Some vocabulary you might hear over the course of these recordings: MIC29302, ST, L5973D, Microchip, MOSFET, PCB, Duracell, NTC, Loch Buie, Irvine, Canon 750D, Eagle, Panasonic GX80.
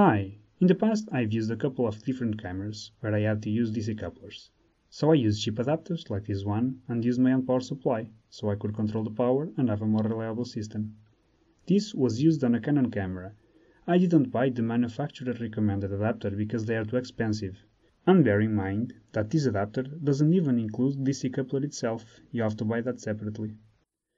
Hi! In the past I've used a couple of different cameras where I had to use DC couplers. So I used cheap adapters like this one and used my own power supply, so I could control the power and have a more reliable system. This was used on a Canon camera. I didn't buy the manufacturer recommended adapter because they are too expensive. And bear in mind that this adapter doesn't even include DC coupler itself, you have to buy that separately.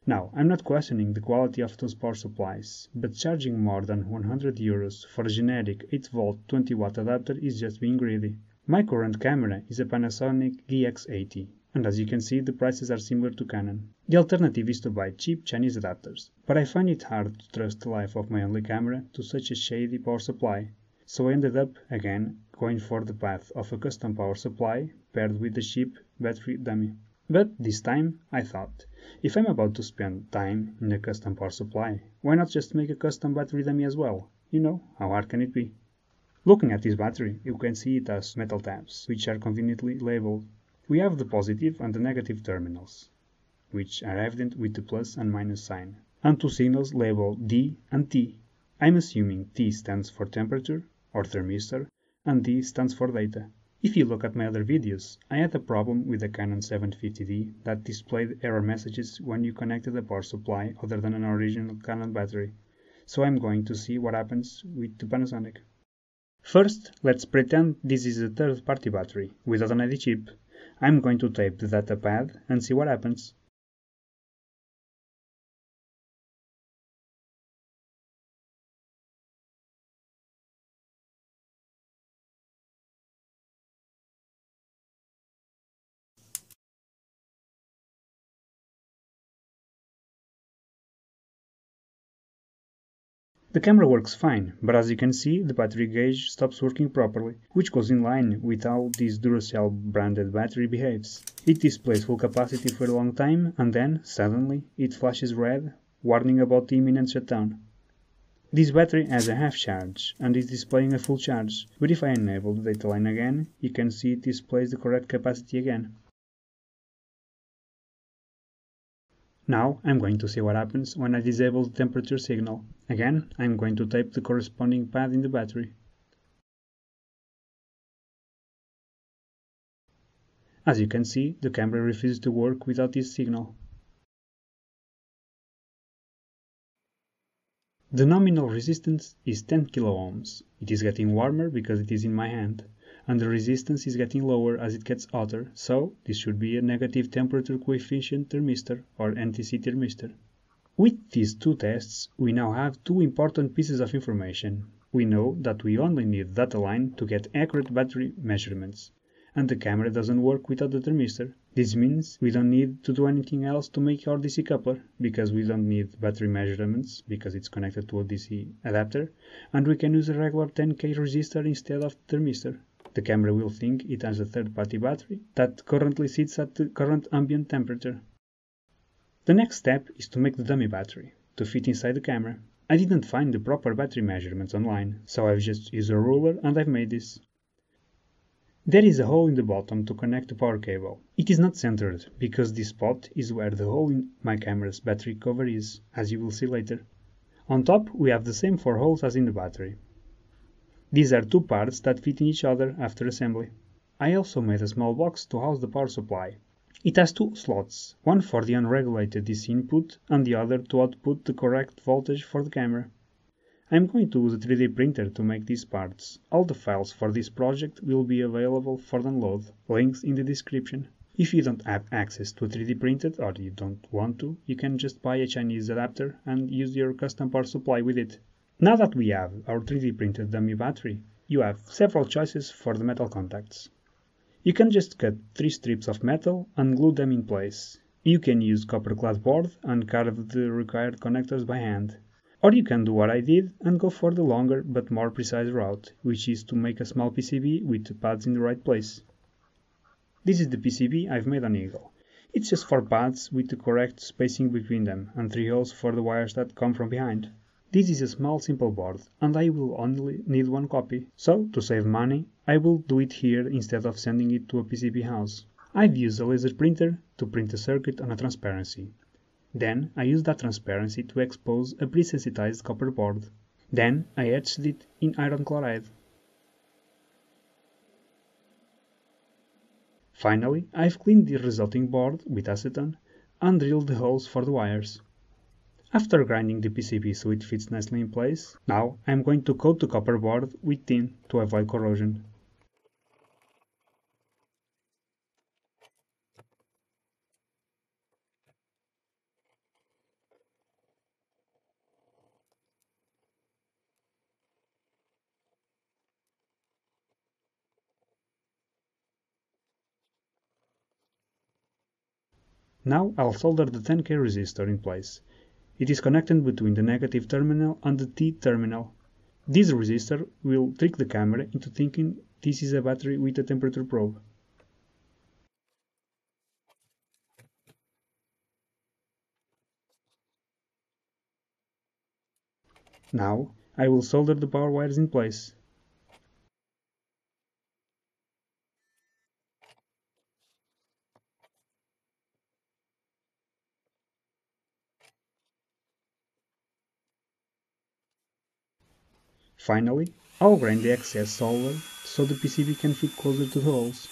Now, I'm not questioning the quality of those power supplies, but charging more than 100 euros for a generic 8V 20W adapter is just being greedy. My current camera is a Panasonic GX80, and as you can see the prices are similar to Canon. The alternative is to buy cheap Chinese adapters, but I find it hard to trust the life of my only camera to such a shady power supply, so I ended up, again, going for the path of a custom power supply paired with a cheap battery dummy. But this time I thought, if I'm about to spend time in a custom power supply, why not just make a custom battery dummy as well? You know, how hard can it be? Looking at this battery, you can see it has metal tabs, which are conveniently labeled. We have the positive and the negative terminals, which are evident with the plus and minus sign, and two signals labeled D and T. I'm assuming T stands for temperature, or thermistor, and D stands for data. If you look at my other videos, I had a problem with the Canon 750D that displayed error messages when you connected a power supply other than an original Canon battery, so I'm going to see what happens with the Panasonic. First, let's pretend this is a third-party battery, without an ID chip. I'm going to tape the data pad and see what happens. The camera works fine, but as you can see, the battery gauge stops working properly, which goes in line with how this Duracell branded battery behaves. It displays full capacity for a long time, and then, suddenly, it flashes red, warning about the imminent shutdown. This battery has a half charge, and is displaying a full charge, but if I enable the data line again, you can see it displays the correct capacity again. Now, I'm going to see what happens when I disable the temperature signal. Again, I'm going to tape the corresponding pad in the battery. As you can see, the camera refuses to work without this signal. The nominal resistance is 10 kOhms. It is getting warmer because it is in my hand, and the resistance is getting lower as it gets hotter, so this should be a negative temperature coefficient thermistor, or NTC thermistor. With these two tests, we now have two important pieces of information. We know that we only need data line to get accurate battery measurements, and the camera doesn't work without the thermistor. This means we don't need to do anything else to make our DC coupler, because we don't need battery measurements, because it's connected to a DC adapter, and we can use a regular 10K resistor instead of the thermistor. The camera will think it has a third-party battery that currently sits at the current ambient temperature. The next step is to make the dummy battery, to fit inside the camera. I didn't find the proper battery measurements online, so I've just used a ruler and I've made this. There is a hole in the bottom to connect the power cable. It is not centered, because this spot is where the hole in my camera's battery cover is, as you will see later. On top, we have the same four holes as in the battery. These are two parts that fit in each other after assembly. I also made a small box to house the power supply. It has two slots, one for the unregulated DC input and the other to output the correct voltage for the camera. I am going to use a 3D printer to make these parts. All the files for this project will be available for download, links in the description. If you don't have access to a 3D printer or you don't want to, you can just buy a Chinese adapter and use your custom power supply with it. Now that we have our 3D printed dummy battery, you have several choices for the metal contacts. You can just cut three strips of metal and glue them in place. You can use copper clad board and carve the required connectors by hand. Or you can do what I did and go for the longer but more precise route, which is to make a small PCB with the pads in the right place. This is the PCB I've made on Eagle. It's just four pads with the correct spacing between them and three holes for the wires that come from behind. This is a small simple board, and I will only need one copy, so, to save money, I will do it here instead of sending it to a PCB house. I've used a laser printer to print a circuit on a transparency. Then, I used that transparency to expose a pre-sensitized copper board. Then I etched it in iron chloride. Finally, I've cleaned the resulting board with acetone and drilled the holes for the wires. After grinding the PCB so it fits nicely in place, now I'm going to coat the copper board with tin to avoid corrosion. Now I'll solder the 10K resistor in place. It is connected between the negative terminal and the T terminal. This resistor will trick the camera into thinking this is a battery with a temperature probe. Now I will solder the power wires in place. Finally, I'll grind the excess solder so the PCB can fit closer to the holes.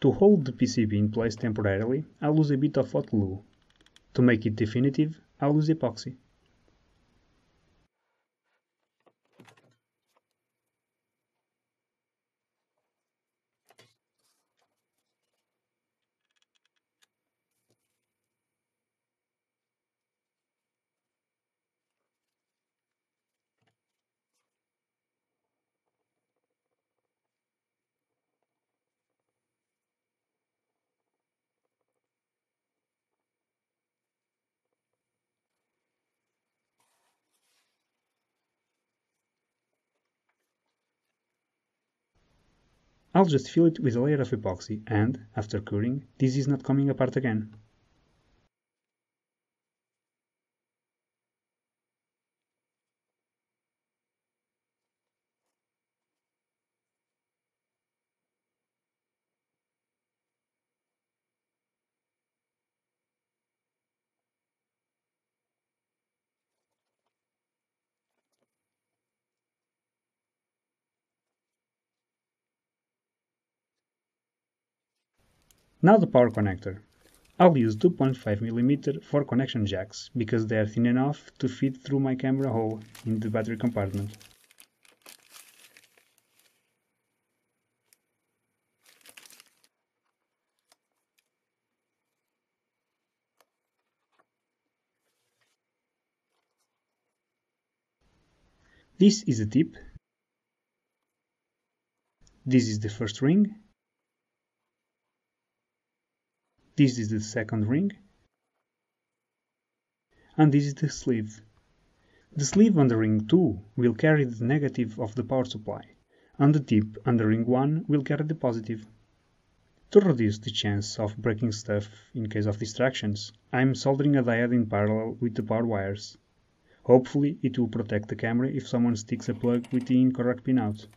To hold the PCB in place temporarily, I'll use a bit of hot glue. To make it definitive, I'll use epoxy. I'll just fill it with a layer of epoxy and, after curing, this is not coming apart again. Now the power connector. I'll use 2.5mm for connection jacks because they are thin enough to fit through my camera hole in the battery compartment. This is the tip. This is the first ring. This is the second ring, and this is the sleeve. The sleeve and the ring 2 will carry the negative of the power supply, and the tip and the ring 1 will carry the positive. To reduce the chance of breaking stuff in case of distractions, I am soldering a diode in parallel with the power wires. Hopefully it will protect the camera if someone sticks a plug with the incorrect pinout.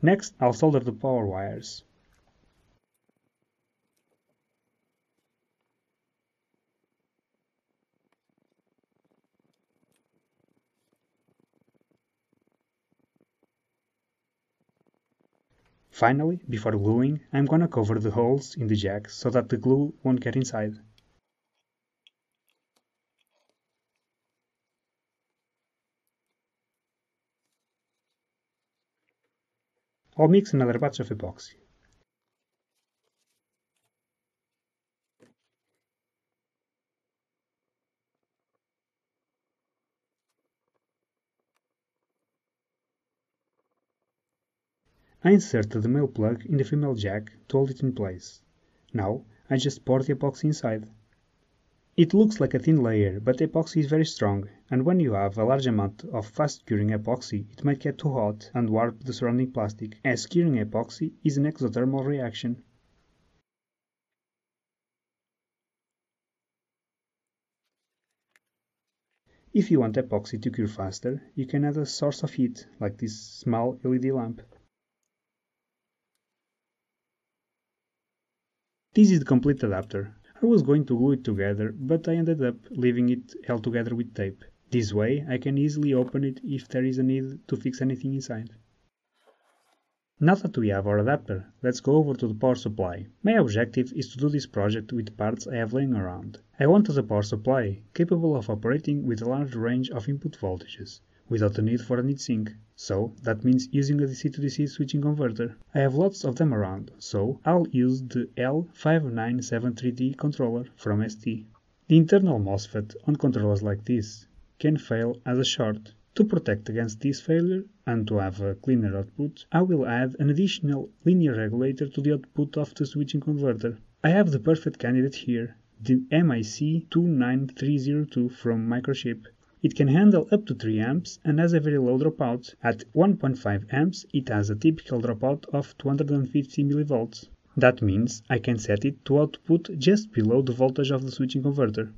Next, I'll solder the power wires. Finally, before gluing, I'm gonna cover the holes in the jack so that the glue won't get inside. I'll mix another batch of epoxy. I inserted the male plug in the female jack to hold it in place. Now, I just pour the epoxy inside. It looks like a thin layer, but the epoxy is very strong, and when you have a large amount of fast-curing epoxy, it might get too hot and warp the surrounding plastic, as curing epoxy is an exothermal reaction. If you want epoxy to cure faster, you can add a source of heat, like this small LED lamp. This is the complete adapter. I was going to glue it together, but I ended up leaving it held together with tape. This way I can easily open it if there is a need to fix anything inside. Now that we have our adapter, let's go over to the power supply. My objective is to do this project with parts I have laying around. I wanted a power supply capable of operating with a large range of input voltages, without the need for a heat sink. So, that means using a DC to DC switching converter. I have lots of them around, so I'll use the L5973D controller from ST. The internal MOSFET on controllers like this can fail as a short. To protect against this failure and to have a cleaner output, I will add an additional linear regulator to the output of the switching converter. I have the perfect candidate here, the MIC29302 from Microchip. It can handle up to 3 amps and has a very low dropout. At 1.5 amps it has a typical dropout of 250 mV. That means I can set it to output just below the voltage of the switching converter.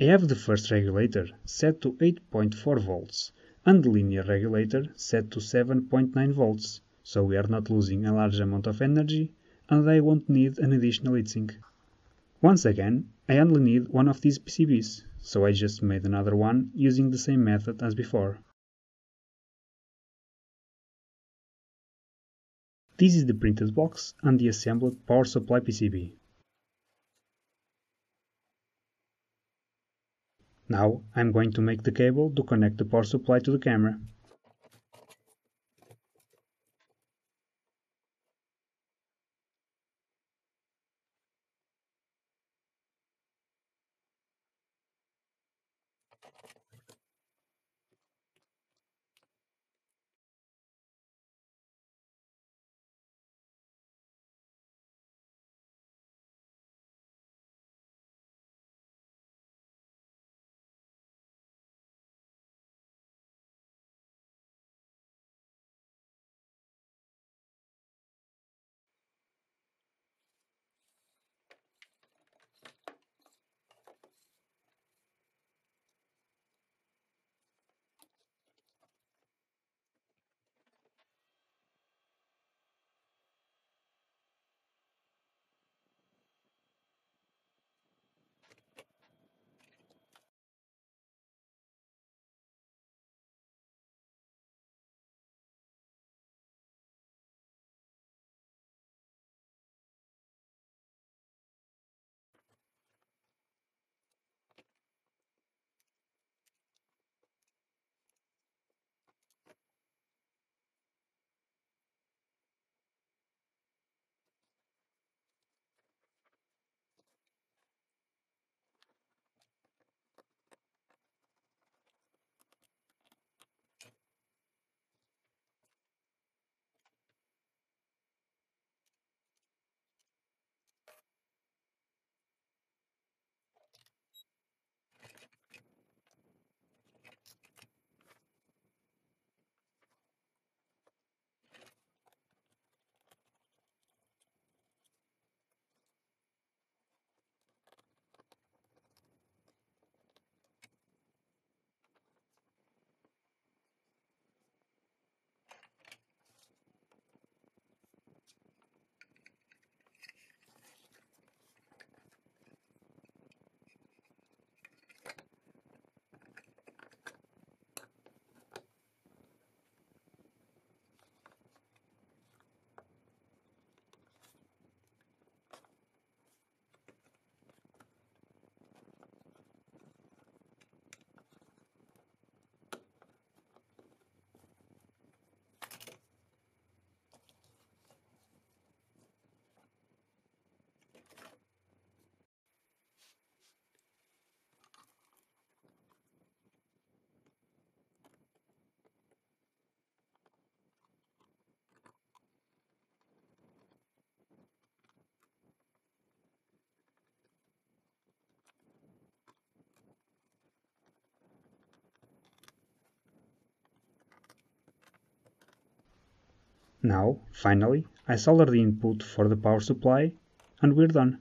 I have the first regulator set to 8.4 volts and the linear regulator set to 7.9 volts, so we are not losing a large amount of energy and I won't need an additional heatsink. Once again, I only need one of these PCBs, so I just made another one using the same method as before. This is the printed box and the assembled power supply PCB. Now I'm going to make the cable to connect the power supply to the camera. Now, finally, I solder the input for the power supply, and we're done.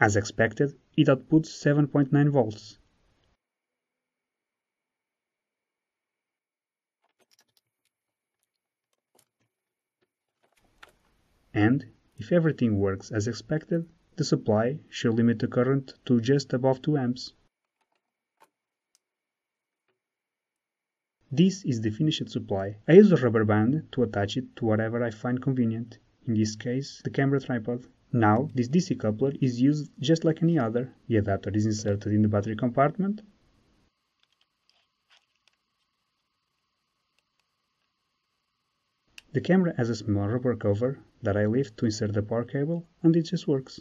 As expected, it outputs 7.9 volts. And, if everything works as expected, the supply should limit the current to just above 2 amps. This is the finished supply. I use a rubber band to attach it to whatever I find convenient, in this case the camera tripod. Now, this DC coupler is used just like any other. The adapter is inserted in the battery compartment. The camera has a small rubber cover that I lift to insert the power cable, and it just works.